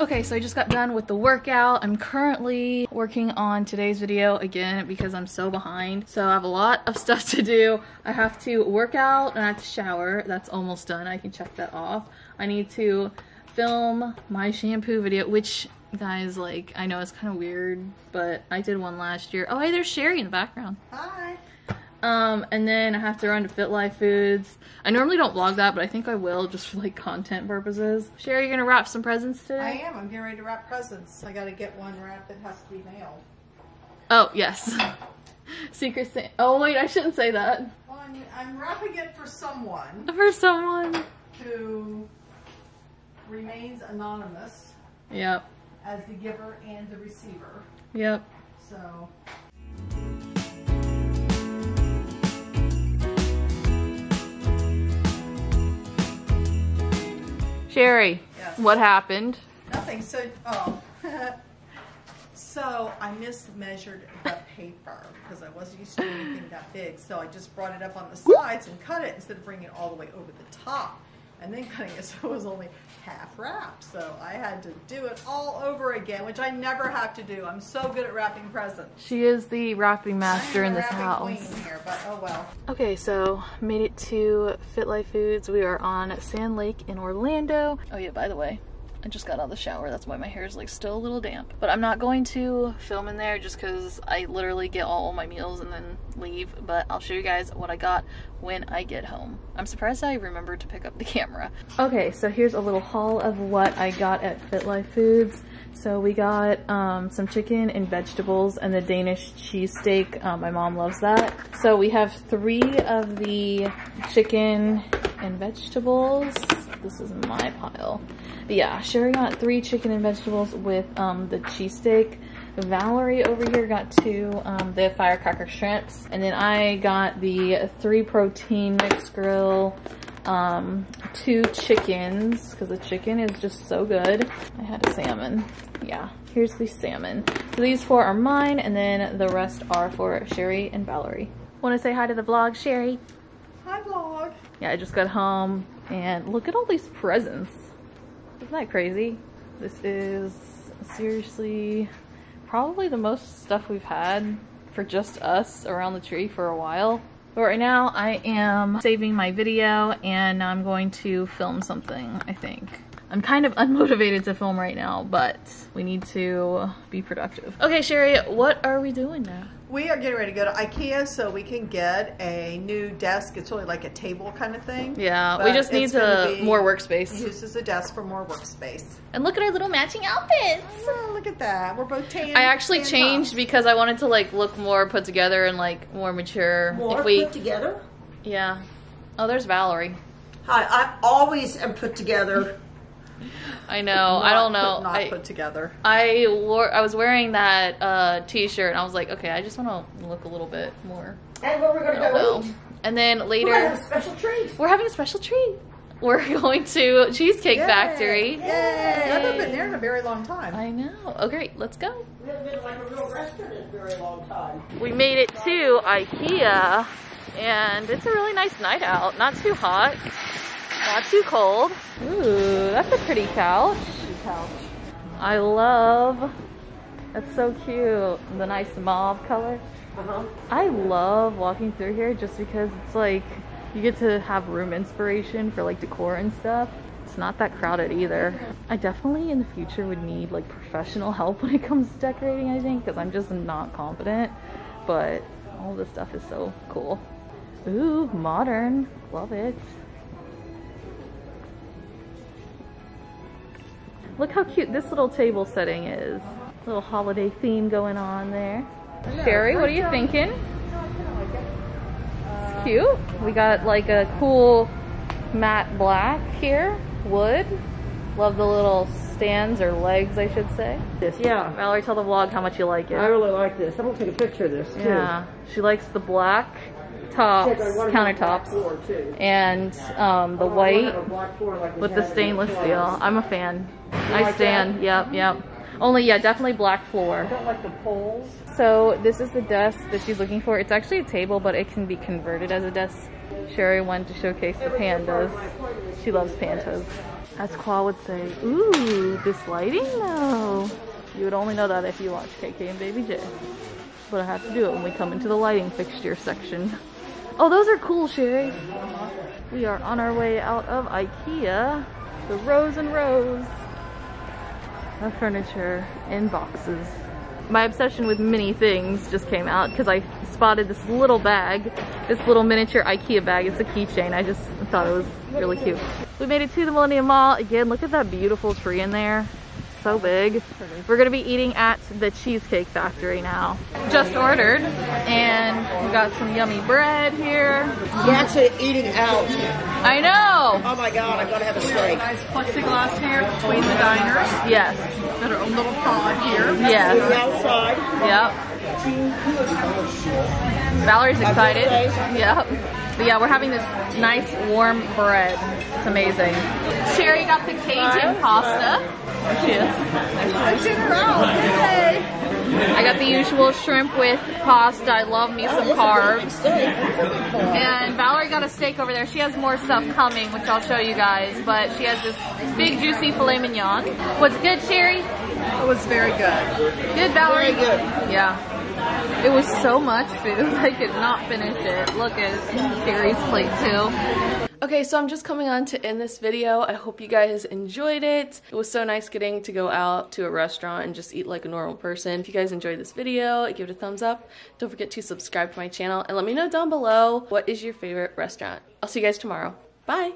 Okay, so I just got done with the workout. I'm currently working on today's video again because I'm so behind. So I have a lot of stuff to do. I have to work out and I have to shower. That's almost done. I can check that off. I need to film my shampoo video, which guys, like, I know it's kind of weird, but I did one last year. Oh, hey, there's Sherry in the background. Hi. And then I have to run to FitLife Foods. I normally don't vlog that, but I think I will just for like content purposes. Sherry, you're gonna wrap some presents today? I am. I'm getting ready to wrap presents. I gotta get one wrapped that has to be mailed. Oh, yes. Secret Santa. Oh, wait, I shouldn't say that. Well, I mean, I'm wrapping it for someone. For someone who remains anonymous. Yep. As the giver and the receiver. Yep. So. Sherry, yes. What happened? Nothing. So, oh. So I mismeasured the paper because I wasn't used to doing anything that big. So I just brought it up on the sides and cut it instead of bringing it all the way over the top. And then cutting it, so it was only half wrapped. So I had to do it all over again, which I never have to do. I'm so good at wrapping presents. She is the wrapping master in this house. I'm the wrapping queen here, but oh well. Okay, so made it to FitLife Foods. We are on Sand Lake in Orlando. Oh yeah, by the way, I just got out of the shower. That's why my hair is like still a little damp. But I'm not going to film in there just because I literally get all my meals and then leave. But I'll show you guys what I got when I get home. I'm surprised I remembered to pick up the camera. Okay, so here's a little haul of what I got at FitLife Foods. So we got some chicken and vegetables and the Danish cheesesteak. My mom loves that. So we have 3 of the chicken and vegetables. This is my pile. But yeah, Sherry got 3 chicken and vegetables with the cheesesteak. Valerie over here got 2, the firecracker shrimps. And then I got the 3 protein mixed grill, 2 chickens, because the chicken is just so good. I had a salmon. Yeah, here's the salmon. So these 4 are mine, and then the rest are for Sherry and Valerie. Want to say hi to the vlog, Sherry? Hi, vlog. Yeah, I just got home. And look at all these presents. Isn't that crazy? This is seriously probably the most stuff we've had for just us around the tree for a while. But right now I am saving my video and I'm going to film something, I think. I'm kind of unmotivated to film right now, but we need to be productive. Okay, Sherry, what are we doing now? We are getting ready to go to IKEA so we can get a new desk. It's really like a table kind of thing. Yeah, but we just need more workspace. Used as a desk for more workspace. And look at our little matching outfits. Oh, look at that. We're both tan. I actually changed because I wanted to like look more put together and like more mature. Put together? Yeah. Oh, there's Valerie. Hi, I always am put together. I know. I don't know. Not put together. I was wearing that t-shirt and I was like, okay, I just want to look a little bit more. And where we're going to go eat. And then later. We're having a special treat. We're having a special treat. We're going to Cheesecake Factory. Yay. Yay. I haven't been there in a very long time. I know. Okay, let's go. We haven't been like a real restaurant in a very long time. We made it to IKEA and it's a really nice night out. Not too hot. Not too cold. Ooh, that's a pretty couch. I love, that's so cute. The nice mauve color. Uh-huh. I love walking through here just because it's like, you get to have room inspiration for like decor and stuff. It's not that crowded either. I definitely in the future would need like professional help when it comes to decorating, I think, because I'm just not confident, but all this stuff is so cool. Ooh, modern, love it. Look how cute this little table setting is. Little holiday theme going on there. Sherry, what are you thinking? It's cute. We got like a cool matte black here, wood. Love the little stands or legs, I should say. Yeah. Valerie, tell the vlog how much you like it. I really like this. I'm gonna take a picture of this too. Yeah, she likes the black tops, countertops, and the white with the stainless steel. I'm a fan. I stand, yep, yep. Only, yeah, definitely black floor. I don't like the poles. So this is the desk that she's looking for. It's actually a table, but it can be converted as a desk. Sherry wanted to showcase the pandas. She loves pandas. as Qua would say. Ooh, this lighting though. You would only know that if you watch KK and Baby J. But I have to do it when we come into the lighting fixture section. Oh, those are cool, Sherry. We are on our way out of IKEA. The rows and rows of furniture in boxes. My obsession with mini things just came out because I spotted this little bag, this little miniature IKEA bag. It's a keychain. I just thought it was really cute. We made it to the Millennium Mall. Again, look at that beautiful tree in there. So big. We're gonna be eating at the Cheesecake Factory now. Just ordered, and we got some yummy bread here. That's it, eating out. I know. Oh my God, I'm gonna have a steak. Nice plexiglass here between the diners. Yes. Got our own little pod here. Yes. We're outside. Yep. Valerie's excited. Yep. But yeah, we're having this nice warm bread. It's amazing. Sherry got the Cajun pasta. Cheers. I got the usual shrimp with pasta. I love me some carbs. And Valerie got a steak over there. She has more stuff coming, which I'll show you guys. But she has this big juicy filet mignon. Was it good, Sherry? It was very good. Good, Valerie? Very good. Yeah. It was so much food, I could not finish it. Look at Sherry's plate too. Okay, so I'm just coming on to end this video. I hope you guys enjoyed it. It was so nice getting to go out to a restaurant and just eat like a normal person. If you guys enjoyed this video, give it a thumbs up. Don't forget to subscribe to my channel and let me know down below what is your favorite restaurant. I'll see you guys tomorrow. Bye!